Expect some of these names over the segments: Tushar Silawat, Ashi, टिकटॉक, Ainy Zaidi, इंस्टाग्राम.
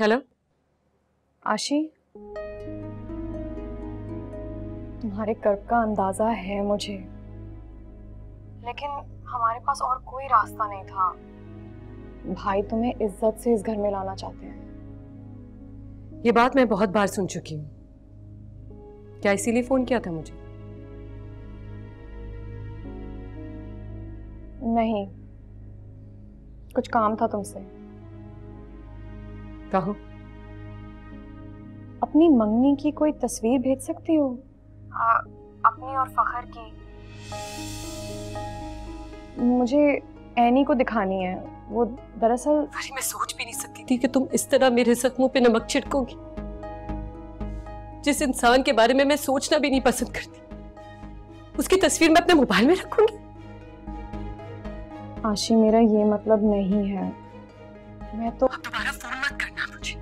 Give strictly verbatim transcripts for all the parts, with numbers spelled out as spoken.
Hello आशी, तुम्हारे कर्म का अंदाजा है मुझे, लेकिन हमारे पास और कोई रास्ता नहीं था। भाई तुम्हें इज्जत से इस घर में लाना चाहते हैं। ये बात मैं बहुत बार सुन चुकी हूँ। क्या इसीलिए फोन किया था मुझे? नहीं, कुछ काम था तुमसे। कहो। अपनी मंगनी की कोई तस्वीर भेज सकती हो? आ, अपनी और फखर की। मुझे ऐनी को दिखानी है। वो दरअसल अरे मैं सोच भी नहीं सकती थी कि तुम इस तरह मेरे जख्मों पे नमक छिड़कोगी। जिस इंसान के बारे में मैं सोचना भी नहीं पसंद करती, उसकी तस्वीर मैं अपने मोबाइल में रखूंगी। आशी, मेरा ये मतलब नहीं है। मैं तो अब दोबारा फोन मत करना मुझे।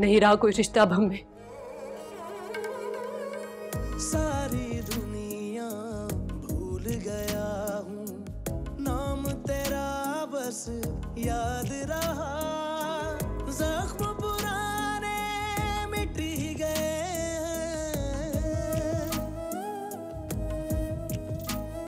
नहीं रहा कोई रिश्ता अब हमें।